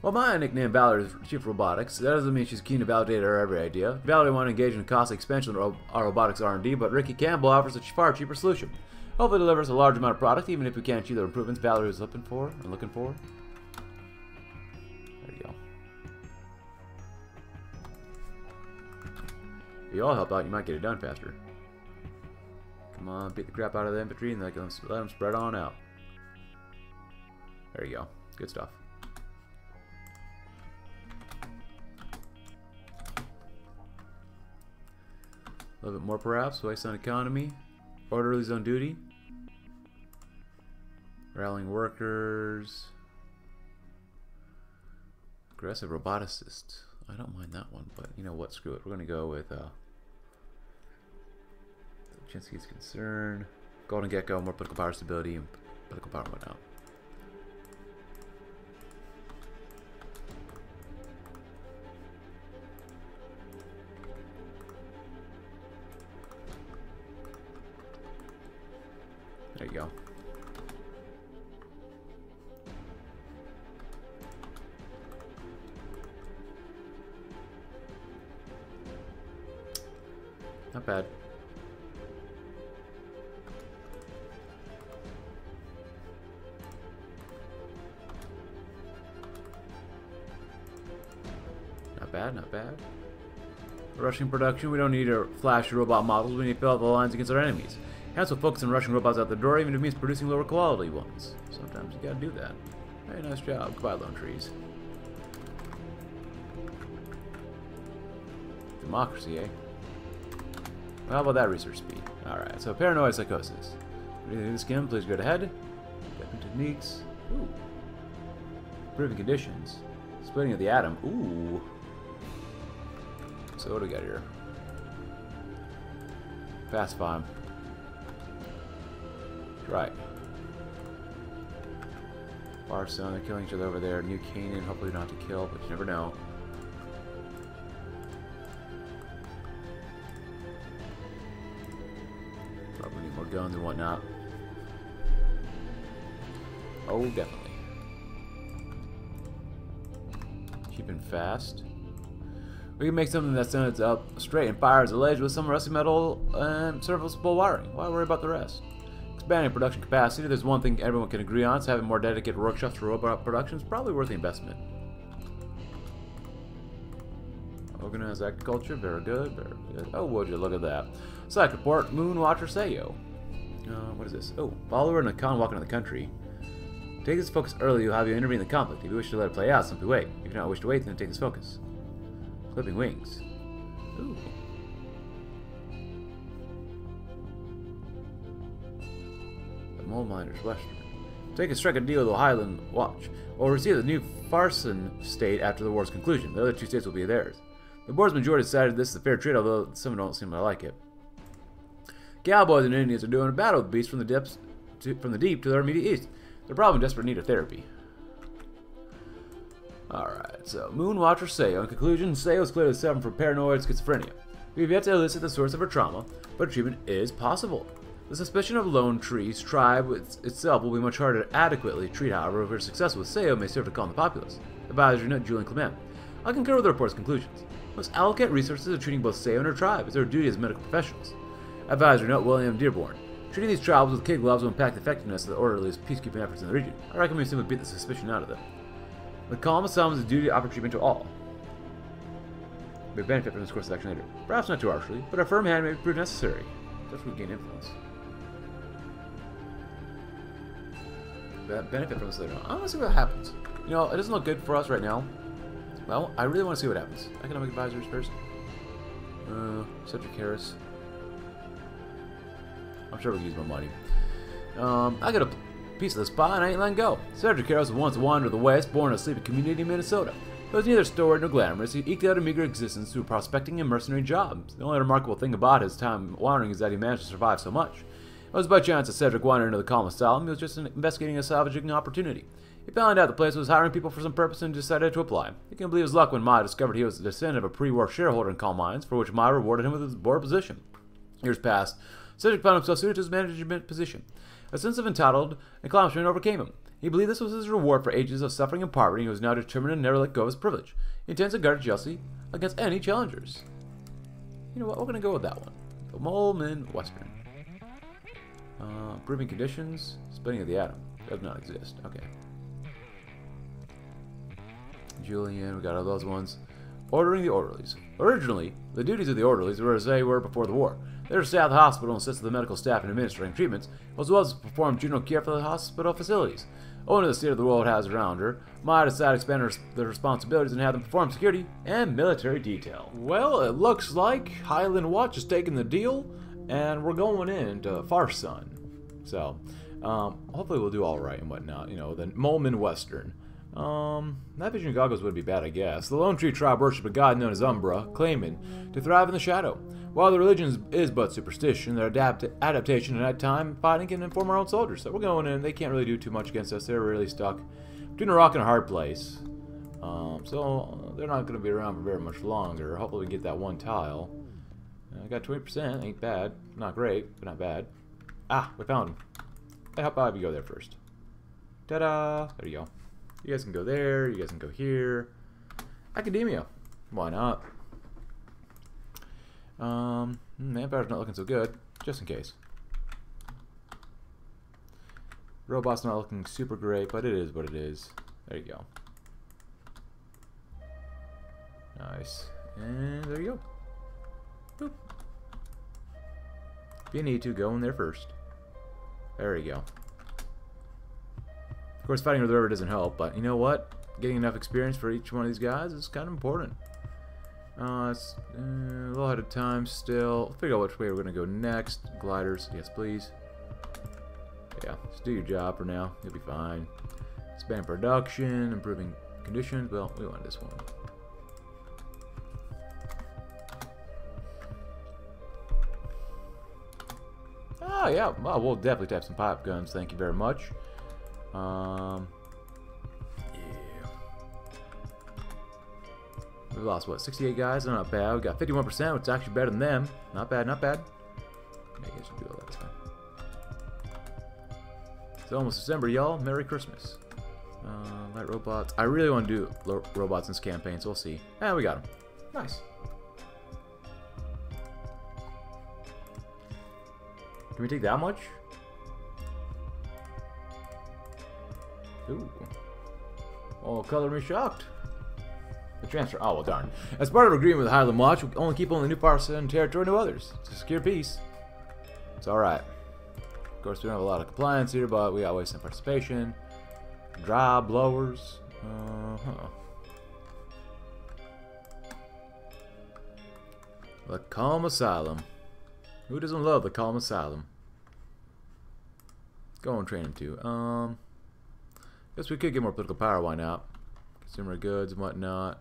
While Maya nicknamed Valerie is Chief Robotics, that doesn't mean she's keen to validate her every idea. Valerie wanted to engage in a costly expansion of our robotics R&D, but Ricky Campbell offers a far cheaper solution. Hopefully delivers a large amount of product, even if we can't achieve the improvements Valerie is looking for. There you go. If you all help out, you might get it done faster. Come on, beat the crap out of the infantry and let them spread on out. There you go. Good stuff. A little bit more perhaps. Waste on economy. Orderlies on duty. Rallying workers. Aggressive roboticists. I don't mind that one, but you know what? Screw it. We're going to go with Chinsky's concern. Golden Gecko. More political power stability and political power and whatnot. There you go. Not bad. bad, not bad. Rushing production. We don't need to flash robot models. We need to fill out the lines against our enemies. Hence, we'll focus on rushing robots out the door, even if it means producing lower quality ones. Sometimes you gotta do that. Very nice job. Goodbye, Lone Trees. Democracy, eh? How about that research speed? Alright, so paranoid psychosis. Reading the skin, please go ahead. Weapon techniques. Ooh. Improving conditions. Splitting of the atom. Ooh. So what do we got here? Fast bomb. Right. Farson, they're killing each other over there. New Canaan, hopefully not to kill, but you never know. Probably need more guns and whatnot. Oh, definitely. Keeping fast. We can make something that sends up straight and fires a ledge with some rusty metal and serviceable wiring. Why worry about the rest? Expanding production capacity. There's one thing everyone can agree on, so having more dedicated workshops for robot production is probably worth the investment. Organized agriculture, very good, very good. Oh, would you look at that. Psych report, Moonwatcher Sayo. What is this? Oh, follower and a con walking into the country. Take this focus early, you'll have you intervene in the conflict. If you wish to let it play out, simply wait. If you don't wish to wait, then take this focus. Clipping wings. Ooh. Mole miners western. Take a strike a deal with the Highland Watch, or receive the new Farson state after the war's conclusion. The other two states will be theirs. The board's majority decided this is a fair trade, although some don't seem to like it. Cowboys and Indians are doing a battle with beasts from the deep to their immediate east. They're probably in desperate need of therapy. Alright, so Moonwatcher Sayo. In conclusion, Sayo is clearly suffering from paranoid schizophrenia. We've yet to elicit the source of her trauma, but treatment is possible. The suspicion of Lone Tree's tribe itself will be much harder to adequately treat, however, if her success with Sayo may serve to calm the populace. Advisory note, Julian Clement. I concur with the report's conclusions. We must allocate resources to treating both Sayo and her tribe. It's our duty as medical professionals. Advisory note, William Dearborn. Treating these tribes with kid gloves will impact the effectiveness of the orderliest peacekeeping efforts in the region. I recommend we simply beat the suspicion out of them. The calm assumes the duty to offer treatment to all. We benefit from this course of action later. Perhaps not too harshly, but a firm hand may prove necessary. That's where we gain influence. Benefit from this later on. I want to see what happens. You know, it doesn't look good for us right now. Well, I really want to see what happens. Economic advisors first. Cedric Harris. I'm sure we can use more money. I got a piece of the spot and I ain't letting go. Cedric Harris once wandered the west, born in a sleepy community in Minnesota. He was neither storied nor glamorous. He eked out a meager existence through prospecting and mercenary jobs. The only remarkable thing about his time wandering is that he managed to survive so much. It was by chance that Cedric wandered into the Calm Asylum. He was just investigating a salvaging opportunity. He found out the place was hiring people for some purpose and decided to apply. He couldn't believe his luck when MAIA discovered he was the descendant of a pre-war shareholder in Calm Minds, for which MAIA rewarded him with his board position. Years passed. Cedric found himself suited to his management position. A sense of entitled accomplishment overcame him. He believed this was his reward for ages of suffering and poverty, and he was now determined to never let go of his privilege. He intends to guard jealousy against any challengers. You know what? We're going to go with that one. The Mole Men Western. Improving conditions. Splitting of the atom. Does not exist. Okay. Julian, we got all those ones. Ordering the orderlies. Originally, the duties of the orderlies were as they were before the war. They were to stay at the hospital and assist the medical staff in administering treatments, as well as perform general care for the hospital facilities. Owing to the state of the world has around her, MAIA decided to expand their responsibilities and have them perform security and military detail. Well, it looks like Highland Watch is taking the deal, and we're going into Farson. So, hopefully we'll do alright and whatnot, you know, the Mole Men Western. Night vision goggles would be bad, I guess. The Lone Tree tribe worshipped a god known as Umbra, claiming to thrive in the shadow. While the religion is but superstition, their adaptation to nighttime fighting can inform our own soldiers. So we're going in. They can't really do too much against us. They're really stuck between a rock and a hard place. So they're not going to be around for very much longer. Hopefully we get that one tile. I got 20%. Ain't bad. Not great, but not bad. Ah, we found him. I hope I have you go there first. Ta-da! There you go. You guys can go there. You guys can go here. Academia. Why not? Manpower's not looking so good. Just in case. Robot's not looking super great, but it is what it is. There you go. Nice. And there you go. Boop. If you need to, go in there first. There we go. Of course, fighting with the river doesn't help, but you know what? Getting enough experience for each one of these guys is kind of important. It's a little ahead of time still. We'll figure out which way we're going to go next. Gliders, yes please. Yeah, just do your job for now. You'll be fine. Expand production, improving conditions. Well, we want this one. Oh yeah, well, we'll definitely tap some pipe guns. Thank you very much. We lost, what, 68 guys? Not bad. We got 51%, which is actually better than them. Not bad, not bad. I guess we'll do all that time. It's almost December, y'all. Merry Christmas. Light robots. I really want to do robots in this campaign, so we'll see. Ah, we got them. Nice. Can we take that much? Ooh. Oh, color me shocked. The transfer. Oh, well, darn. As part of our agreement with Highland Watch, we only keep only new parts in territory, no others. It's a secure peace. It's alright. Of course, we don't have a lot of compliance here, but we always have participation. Dry blowers. The Calm Asylum. Who doesn't love the Calm Asylum? Go and train him too. Guess we could get more political power, why not? Consumer goods and whatnot.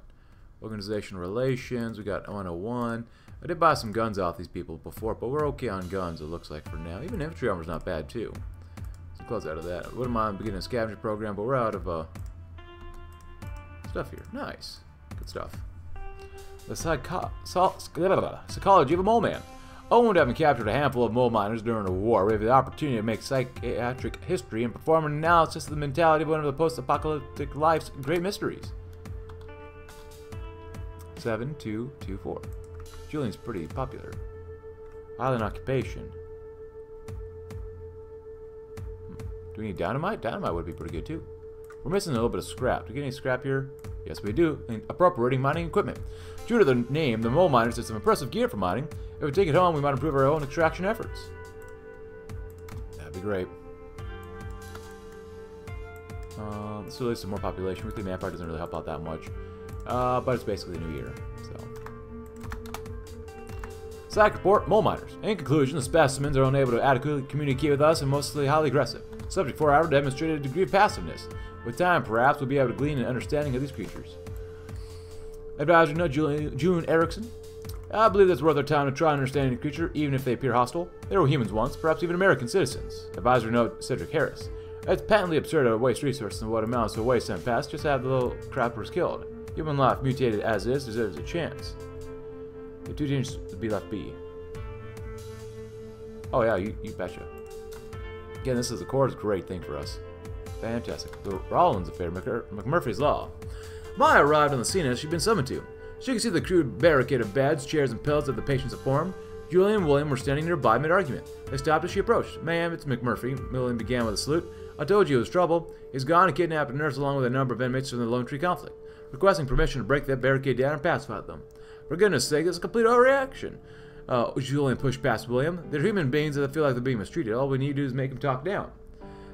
Organizational relations, we got 101. I did buy some guns off these people before, but we're okay on guns, it looks like, for now. Even infantry armor's not bad too. So close out of that. Wouldn't mind beginning a scavenger program, but we're out of stuff here. Nice. Good stuff. The psychology of a mole man. Owned having captured a handful of mole miners during the war, we have the opportunity to make psychiatric history and perform an analysis of the mentality of one of the post-apocalyptic life's great mysteries. 7224. Julian's pretty popular. Highland occupation. Do we need dynamite? Dynamite would be pretty good too. We're missing a little bit of scrap. Do we get any scrap here? Yes, we do. And appropriating mining equipment. Due to the name, the mole miners have some impressive gear for mining. If we take it home, we might improve our own extraction efforts. That'd be great. Let's release some more population. Weekly manpower doesn't really help out that much. But it's basically a new year, so. Psych report, mole miners. In conclusion, the specimens are unable to adequately communicate with us and mostly highly aggressive. Subject 4 hour demonstrated a degree of passiveness. With time, perhaps, we'll be able to glean an understanding of these creatures. Advisor, no June Erickson. I believe that's worth our time to try and understand the creature, even if they appear hostile. They were humans once, perhaps even American citizens. Advisor note, Cedric Harris. It's patently absurd to waste resources on what amounts to a waste sent past just to have the little crappers killed. Human life, mutated as is, deserves a chance. The 2 teams would be left be. Oh yeah, you betcha. Again, this is the core's great thing for us. Fantastic. The Rollins affair, McMurphy's Law. Maya arrived on the scene as she'd been summoned to. She could see the crude barricade of beds, chairs, and pellets that the patients had formed. Julian and William were standing nearby mid-argument. They stopped as she approached. "Ma'am, it's McMurphy," William began with a salute. "I told you it was trouble. He's gone and kidnapped a nurse along with a number of inmates from the Lone Tree conflict, requesting permission to break that barricade down and pacify them." For goodness sake, that's a complete overreaction. Julian pushed past William. "They're human beings that feel like they're being mistreated. All we need to do is make them talk down.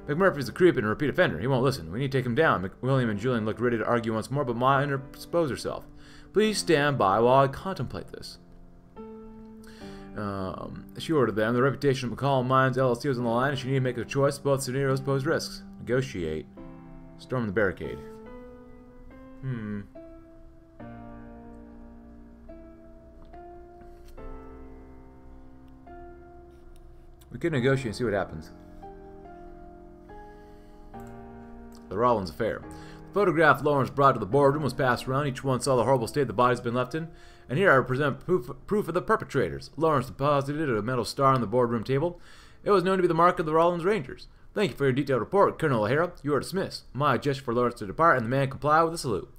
McMurphy's a creep and a repeat offender. He won't listen. We need to take him down." William and Julian looked ready to argue once more, but Maya interposed herself. "Please stand by while I contemplate this." She ordered them. The reputation of Calm Minds LLC was on the line, and she needed to make a choice. Both scenarios posed risks. Negotiate. Storm the barricade. We could negotiate and see what happens. The Rollins affair. The photograph Lawrence brought to the boardroom was passed around. Each one saw the horrible state the body's been left in. And here I present proof of the perpetrators. Lawrence deposited a metal star on the boardroom table. It was known to be the mark of the Rollins Rangers. "Thank you for your detailed report, Colonel O'Hara. You are dismissed." My gesture for Lawrence to depart, and the man complied with a salute.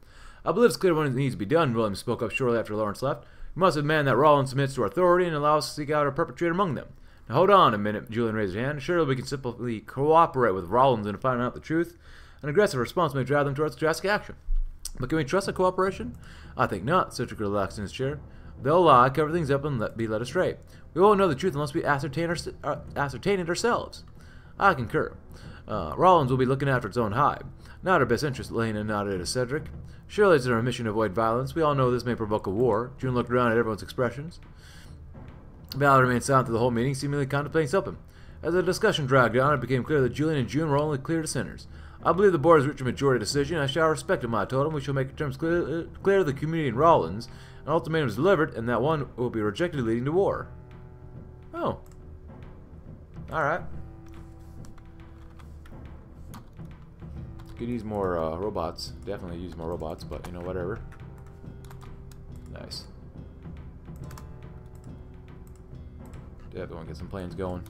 "I believe it's clear what needs to be done," Williams spoke up shortly after Lawrence left. "We must demand that Rollins submits to our authority and allow us to seek out a perpetrator among them." "Now hold on a minute," Julian raised his hand. "Surely we can simply cooperate with Rollins in finding out the truth. An aggressive response may drive them towards drastic action." But can we trust the cooperation? I think not, Cedric relaxed in his chair. They'll lie, cover things up, and be led astray. We won't know the truth unless we ascertain it ourselves. I concur. Rollins will be looking after its own hive. Not our best interest, Lena nodded to Cedric. Surely it's in our mission to avoid violence. We all know this may provoke a war. June looked around at everyone's expressions. Valerie remained silent through the whole meeting, seemingly contemplating something. As the discussion dragged on, it became clear that Julian and June were only clear dissenters. I believe the board has reached a majority decision. I shall respect my totem. We shall make terms clear to the community in Rollins. An ultimatum is delivered, and that one will be rejected, leading to war. Oh. Alright. Could use more robots. Definitely use more robots, but, you know, whatever. Nice. Everyone get some planes going.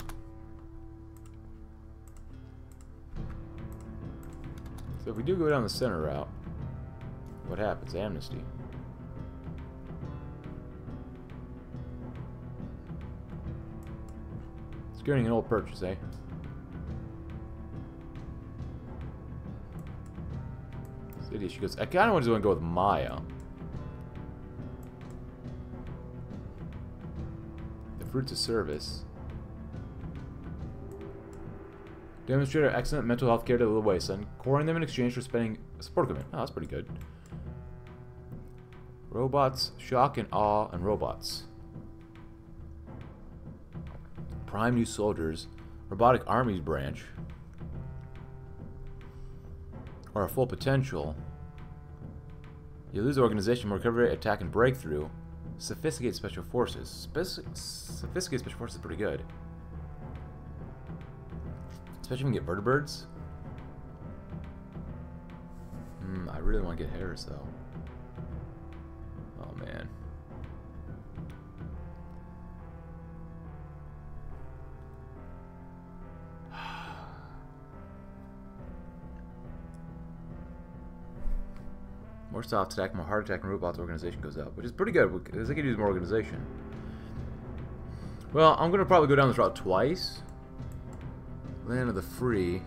So if we do go down the center route, what happens? Amnesty. Securing an old purchase, eh? City, she goes, I kind of want to go with MAIA. The fruits of service. Demonstrate our excellent mental health care to the Lewasan, coring them in exchange for spending a support equipment. Oh, that's pretty good. Robots, shock and awe, and robots. Prime new soldiers, robotic armies branch, or a full potential. You lose organization, recovery, attack, and breakthrough. Sophisticated special forces. Sophisticated special forces is pretty good. Especially if we can get vertebrates. I really want to get Harris though. Oh man. More soft attack, more heart attack, and robots organization goes up, which is pretty good because I can use more organization. Well, I'm gonna probably go down this route twice. Land of the free.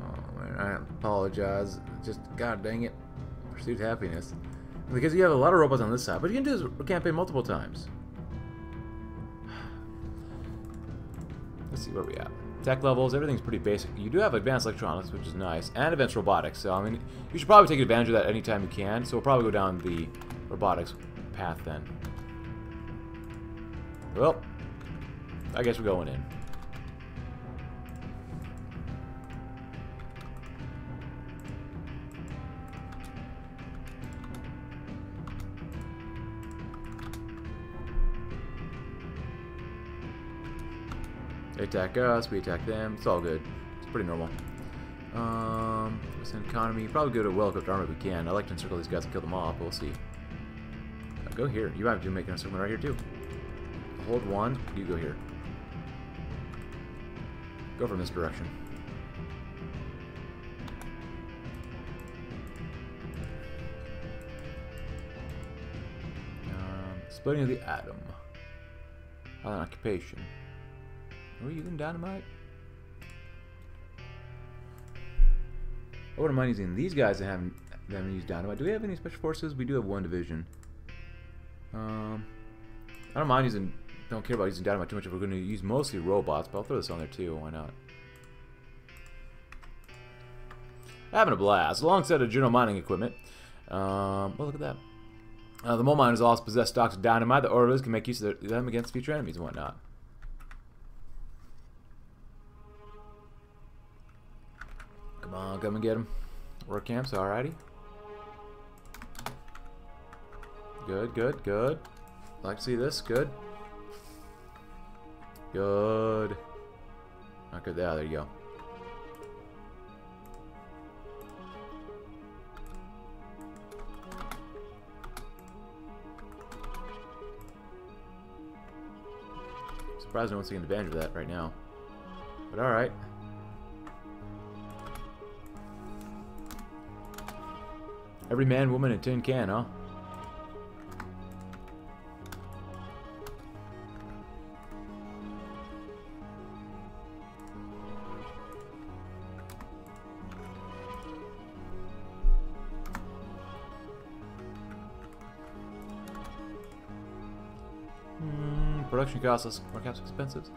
Oh man, I apologize. Just god dang it. Pursued happiness. Because you have a lot of robots on this side, but you can do this campaign multiple times. Let's see where we at. Tech levels, everything's pretty basic. You do have advanced electronics, which is nice, and advanced robotics. So I mean, you should probably take advantage of that anytime you can. So we'll probably go down the robotics path then. Well, I guess we're going in. They attack us, we attack them. It's all good. It's pretty normal. It's an economy. Probably go to a well-equipped army if we can. I like to encircle these guys and kill them off, but we'll see. Go here. You might be making an encirclement right here, too. Hold one. You go here. Go from this direction. Splitting of the atom. Highland occupation. Are we using dynamite? I wouldn't mind using these guys and having them use dynamite. Do we have any special forces? We do have one division. I don't mind using. Don't care about using dynamite too much if we're going to use mostly robots. But I'll throw this on there too. Why not? Having a blast alongside of general mining equipment. Well, look at that. The mole miners also possess stocks of dynamite. The orderlies can make use of them against future enemies and whatnot. Come and get him. Work camps, alrighty. Good, good, good. Like to see this, good. Good. Not good, there you go. Surprised no one's taking advantage of that right now. But alright. Every man, woman, and tin can, huh? production costs less forecast expenses.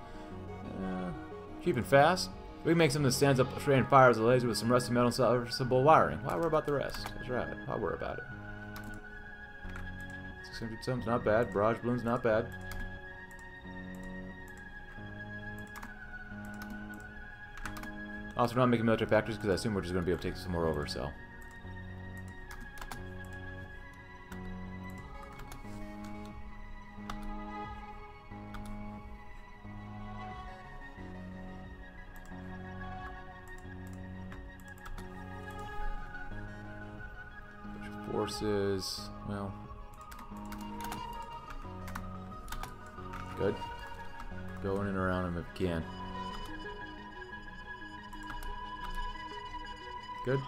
Cheap and fast. We make something that stands up straight and fires a laser with some rusty metal and serviceable wiring. Why worry about the rest? That's right. Why worry about it? 600 something's not bad. Barrage balloon's not bad. Also, we're not making military factories because I assume we're just going to be able to take some more over, so. Forces, well, good. Go in and around him if you can. Good.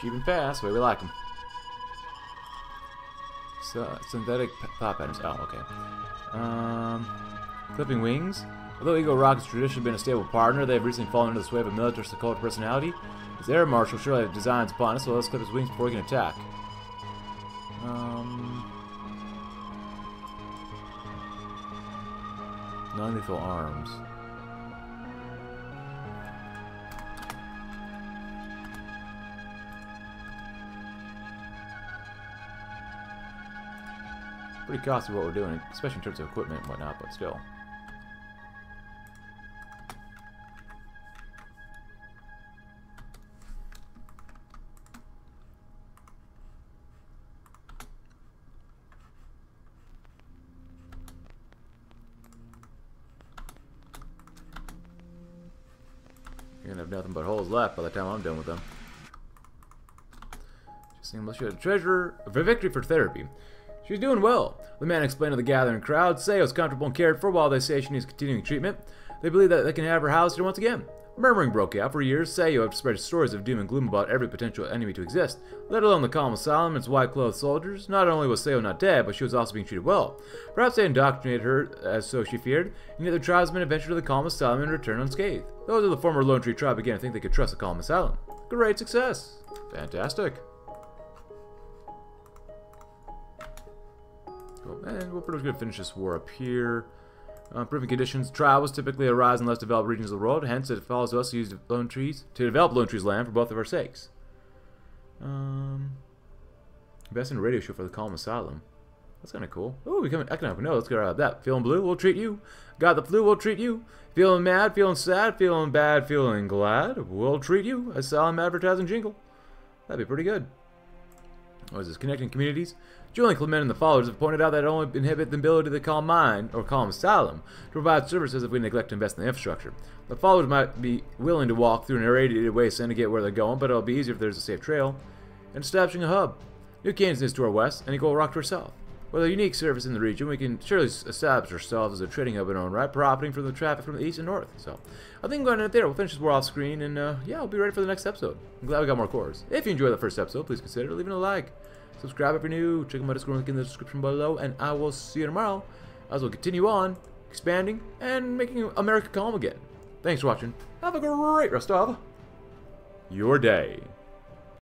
Cheap and fast, way we like them. Synthetic pop items. Oh, okay. Clipping wings. Although Eagle Rock has traditionally been a stable partner, they have recently fallen into the sway of a military cult personality. His air marshal surely has designs upon us, so let's clip his wings before he can attack. Non-lethal arms. Pretty costly what we're doing, especially in terms of equipment and whatnot, but still. You're gonna have nothing but holes left by the time I'm done with them. Just seeing unless you had a treasure. A victory for therapy. She's doing well. The man explained to the gathering crowd. Sayo's comfortable and cared for while they say she needs continuing treatment. They believe that they can have her housed here once again. Murmuring broke out. For years, Sayo had spread stories of doom and gloom about every potential enemy to exist, let alone the calm asylum and its white-clothed soldiers. Not only was Sayo not dead, but she was also being treated well. Perhaps they indoctrinated her, as so she feared, and yet the tribesmen adventured to the calm asylum and returned unscathed. Those of the former Lone Tree tribe began to think they could trust the calm asylum. Great success. Fantastic. And we're pretty much going to finish this war up here. Improving conditions. Tribals typically arise in less developed regions of the world. Hence, it follows us to use Lone Trees to develop Lone Trees land for both of our sakes. Invest in a radio show for the Calm Asylum. That's kind of cool. Oh, we become economic. No, let's get out of that. Feeling blue? We'll treat you. Got the flu? We'll treat you. Feeling mad? Feeling sad? Feeling bad? Feeling glad? We'll treat you. Asylum advertising jingle. That'd be pretty good. What is this? Connecting communities. Julian Clement and the followers have pointed out that it only inhibits the ability of the Calm Mind or Calm Asylum to provide services if we neglect to invest in the infrastructure. The followers might be willing to walk through an irradiated wasteland to get where they're going, but it'll be easier if there's a safe trail. And establishing a hub. New Kansas is to our west and Eagle Rock to our south. With a unique service in the region, we can surely establish ourselves as a trading hub in our own right, profiting from the traffic from the east and north. So, I think I'm going to end it there. We'll finish this war off screen, and yeah, I'll be ready for the next episode. I'm glad we got more cores. If you enjoyed the first episode, please consider leaving a like. Subscribe if you're new. Check out my Discord link in the description below, and I will see you tomorrow as we'll continue on, expanding, and making America calm again. Thanks for watching. Have a great rest of your day.